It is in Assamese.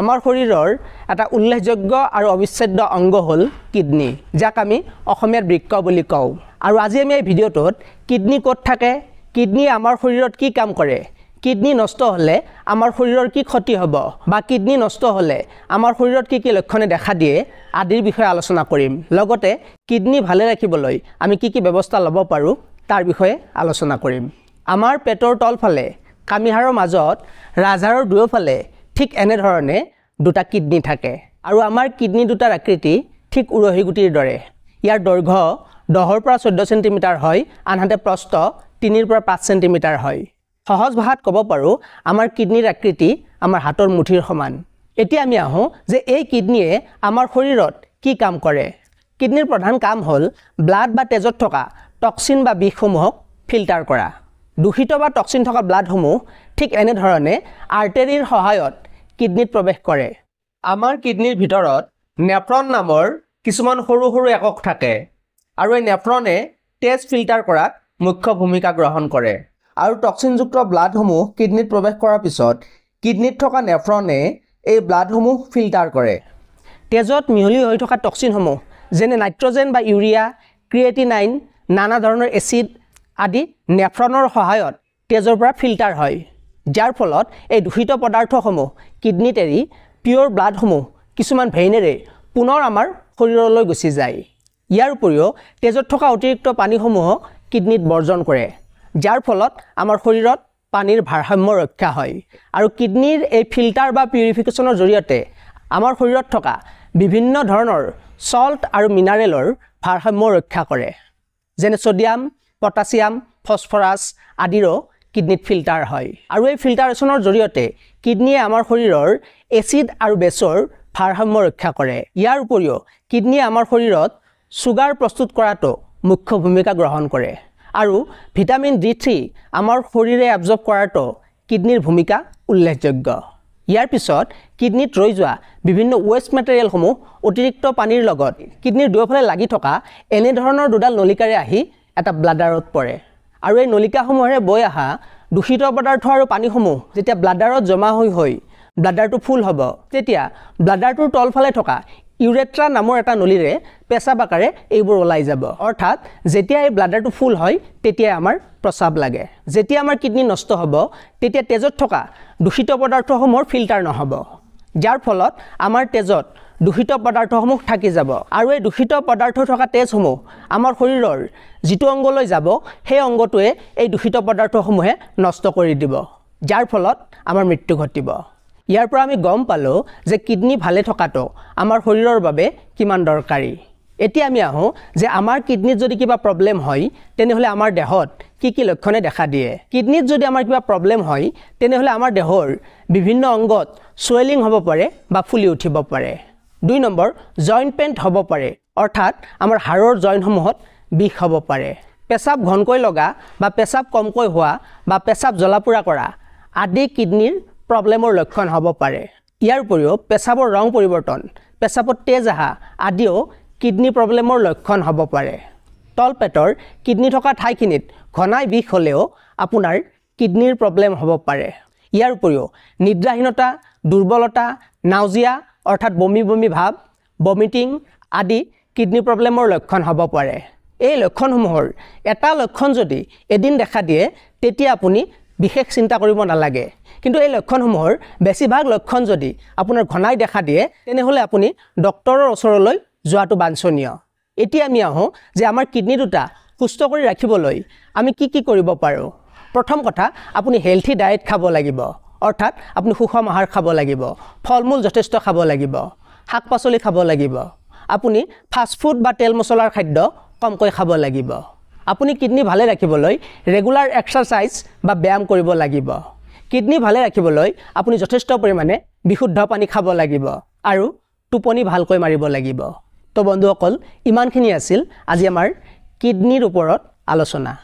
আমার শরীরের এটা উল্লেখযোগ্য আর অবিচ্ছেদ্য অঙ্গ হল কিডনি, যাক আমি অসমীয়াত বৃক্ক বলি কওঁ। আর আজি আমি এই ভিডিওটোত কিডনি ক'ত থাকে, কিডনি আমার শরীরের কি কাম করে, কিডনি নষ্ট হলে আমার শরীরের কি ক্ষতি হব বা কিডনি নষ্ট হলে আমার শরীরের কি কি লক্ষণে দেখা দিয়ে আদির বিষয়ে আলোচনা করিম। লগতে কিডনি ভালে রাখিবলৈ আমি কি কি ব্যবস্থা লব পাৰো তার বিষয়ে আলোচনা করিম। আমার পেটৰ তলফালে কামিহাৰৰ মাজত ৰাজহাৰৰ দুয়োফালে ঠিক এনে ধরনে দুটা কিডনি থাকে। আর আমার কিডনি দুটার আকৃতি ঠিক উৰহিগুটিৰ দৰে। ইয়াৰ দৈর্ঘ্য 10-14 সেন্টিমিটার হয়, আনহাতে প্রস্থ 3-5 সেন্টিমিটার হয়। সহজ ভাষাত কব পাৰো আমার কিডনির আকৃতি আমার হাতৰ মুঠিৰ সমান। এতিয়া আমি আহো যে এই কিডনিয়ে আমার শরীরত কি কাম করে। কিডনির প্রধান কাম হল ব্লাড বা তেজত থকা টক্সিন বা বিষসমূহক ফিল্টার করা। দূষিত বা টক্সিন থকা ব্লাডসমূহ ঠিক এনে ধরনে আর্টেরির সহায়ত কিডনিত প্রবেশ করে। আমার কিডনির ভিতৰত নেফ্রন নামৰ কিছুমান সৰু সৰু একক থাকে, আৰু এই নেফ্রনে তেজ ফিল্টার কৰাত মুখ্য ভূমিকা গ্ৰহণ কৰে। আৰু টক্সিনযুক্ত ব্লাডসমূহ কিডনিত প্রবেশ কৰাৰ পিছত কিডনিত থকা নেফ্রনে এই ব্লাডসমূহ ফিল্টাৰ কৰে। তেজত মিহলি হৈ থকা টক্সিনসমূহ যেনে নাইট্ৰজেন বা ইউৰিয়া, ক্রিয়েটিনাইন, নানা ধৰণৰ এচিড আদি নেফ্রনৰ সহায়ত তেজৰ পৰা ফিল্টাৰ হয়, যাৰ ফলত এই দূষিত পদাৰ্থসমূহ কিডনিত এৰি পিয়ৰ ব্লাডসমূহ কিছুমান ভেইনেৰে পুনৰ আমাৰ শৰীৰলৈ গুচি যায়। ইয়াৰ উপৰিও তেজত থকা অতিৰিক্ত পানীসমূহ কিডনিত বৰ্জন কৰে, যাৰ ফলত আমাৰ শৰীৰত পানীৰ ভাৰসাম্য ৰক্ষা হয়। আৰু কিডনিৰ এই ফিল্টাৰ বা পিউৰিফিকেশ্যনৰ জৰিয়তে আমাৰ শৰীৰত থকা বিভিন্ন ধৰণৰ ছল্ট আৰু মিনাৰেলৰ ভাৰসাম্য ৰক্ষা কৰে, যেনে ছ'ডিয়াম, পটাছিয়াম, ফসফরাস আদিরও কিডনিত ফিল্টার হয়। আর এই ফিল্টারেশনের জড়িয়ে কিডনিয়ে আমার শরীরের এসিড আর বেসর ভারসাম্য রক্ষা করে। ইয়ার উপরিও কিডনিয়ে আমার শরীরত সুগার প্রস্তুত করাটো মুখ্য ভূমিকা গ্রহণ করে। আর ভিটামিন D3 আমার শরীরে এবজর্ব করাটো কিডনির ভূমিকা উল্লেখযোগ্য। ইয়ার পিছত কিডনিত রই যাওয়া বিভিন্ন ওয়েস্ট মেটেরিয়ালসমূহ অতিরিক্ত পানির লগত কিডনির দুয়োফালে লাগি থকা এনে ধরনের দুডাল নলিকারে আহি এটা ব্লাডাৰত পৰে। আৰু এই নলিকাসমূহেৰে বৈ অহা দূষিত পদাৰ্থ আৰু পানীসমূহ যেতিয়া ব্লাডাৰত জমা হৈ হৈ ব্লাডাৰটো ফুল হ'ব, তেতিয়া ব্লাডাৰটোৰ তলফালে থকা ইউৰেট্ৰা নামৰ এটা নলীৰে পেচাব আকাৰে এইবোৰ ওলাই যাব। অৰ্থাৎ যেতিয়া এই ব্লাডাৰটো ফুল হয় তেতিয়াই আমাৰ প্ৰস্ৰাৱ লাগে। যেতিয়া আমাৰ কিডনি নষ্ট হ'ব তেতিয়া তেজত থকা দূষিত পদাৰ্থসমূহৰ ফিল্টাৰ নহ'ব, যাৰ ফলত আমাৰ তেজত দূষিত পদাৰ্থসমূহ থাকি যাব। আৰু এই দূষিত পদাৰ্থ থকা তেজসমূহ আমাৰ শৰীৰৰ যিটো অংগলৈ যাব সেই অংগটোৱে এই দূষিত পদাৰ্থসমূহে নষ্ট কৰি দিব, যাৰ ফলত আমাৰ মৃত্যু ঘটিব। ইয়াৰ পৰা আমি গম পালোঁ যে কিডনি ভালে থকাটো আমাৰ শৰীৰৰ বাবে কিমান দৰকাৰী। এতিয়া আমি আহোঁ যে আমাৰ কিডনিত যদি কিবা প্ৰব্লেম হয় তেনেহ'লে আমাৰ দেহত কি কি লক্ষণে দেখা দিয়ে। কিডনিত যদি আমাৰ কিবা প্ৰব্লেম হয় তেনেহ'লে আমাৰ দেহৰ বিভিন্ন অংগত ছুৱেলিং হ'ব পাৰে বা ফুলি উঠিব পাৰে। 2 নম্বৰ, জইণ্ট পেইন হ'ব পাৰে, অৰ্থাৎ আমাৰ হাড়ৰ জইণ্টসমূহত বিষ হ'ব পাৰে। পেচাব ঘনকৈ লগা বা পেচাব কমকৈ হোৱা বা পেচাব জ্বলা পোৰা কৰা আদি কিডনিৰ প্ৰব্লেমৰ লক্ষণ হ'ব পাৰে। ইয়াৰ উপৰিও পেচাবৰ ৰং পৰিৱৰ্তন, পেচাবত তেজ অহা আদিও কিডনি প্ৰব্লেমৰ লক্ষণ হ'ব পাৰে। তলপেটৰ কিডনি থকা ঠাইখিনিত ঘনাই বিষ হ'লেও আপোনাৰ কিডনিৰ প্ৰব্লেম হ'ব পাৰে। ইয়াৰ উপৰিও নিদ্ৰাহীনতা, দুৰ্বলতা, নাউজিয়া অর্থাৎ বমি বমি ভাব, বমিটিং আদি কিডনি প্রবলেমৰ লক্ষণ হ'ব পাৰে। এই লক্ষণসমূহৰ এটা লক্ষণ যদি এদিন দেখা দিয়ে তেতিয়া আপুনি বিশেষ চিন্তা কৰিব নালাগে, কিন্তু এই লক্ষণসমূহৰ বেছিভাগ লক্ষণ যদি আপোনাৰ ঘনাই দেখা দিয়ে তেনেহ'লে আপুনি ডক্টৰৰ ওচৰলৈ যোৱাটো বাঞ্ছনীয়। এতিয়া আমি আহোঁ যে আমাৰ কিডনি দুটা সুস্থ কৰি ৰাখিবলৈ আমি কি কি কৰিব পাৰোঁ। প্ৰথম কথা, আপুনি হেলথি ডায়েট খাব লাগিব, অর্থাৎ আপনি সুষম আহার খাব লাগিব, ফল মূল যথেষ্ট খাব লাগিব, শাক পাচলি খাব লাগিব, আপুনি ফাষ্টফুড বা তেল মছলাৰ খাদ্য কমকৈ খাব লাগিব। আপুনি কিডনি ভালে ৰাখিবলৈ ৰেগুলাৰ এক্সাৰচাইজ বা ব্যায়াম কৰিব লাগিব। কিডনি ভালে ৰাখিবলৈ আপুনি যথেষ্ট পৰিমাণে বিশুদ্ধ পানী খাব লাগিব আৰু টোপনি ভালকৈ মাৰিব লাগিব। তো বন্ধুসকল, ইমানখিনি আছিল আজি আমাৰ কিডনিৰ ওপৰত আলোচনা।